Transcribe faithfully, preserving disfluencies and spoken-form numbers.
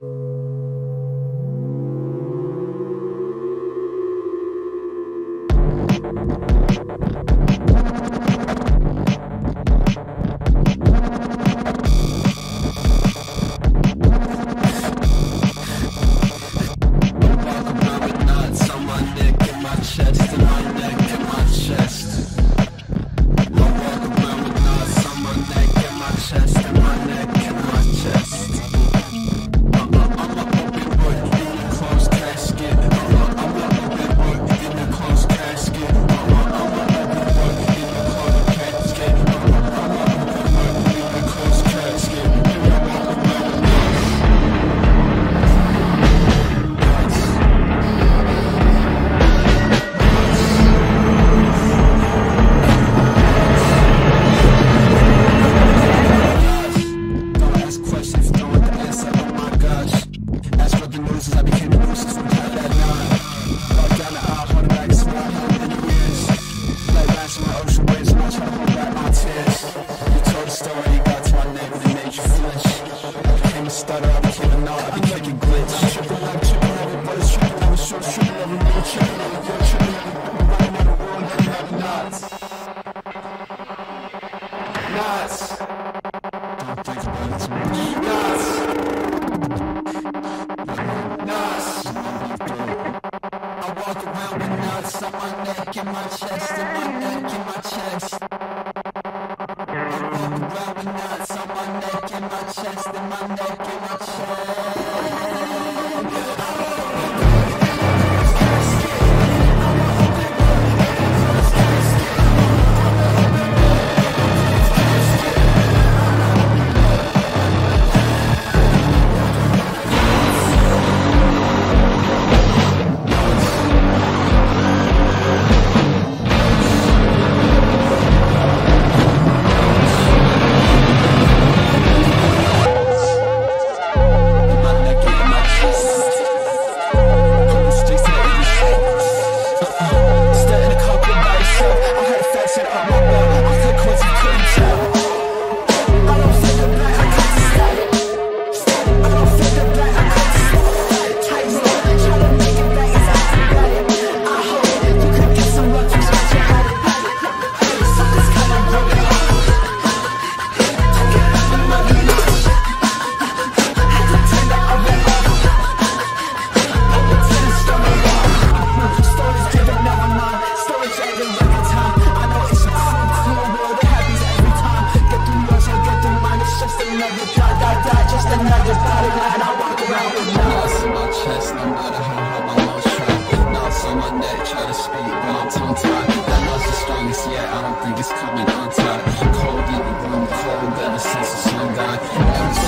Yeah, I don't think it's coming on time. Cold in the room, cold ever since the sun died.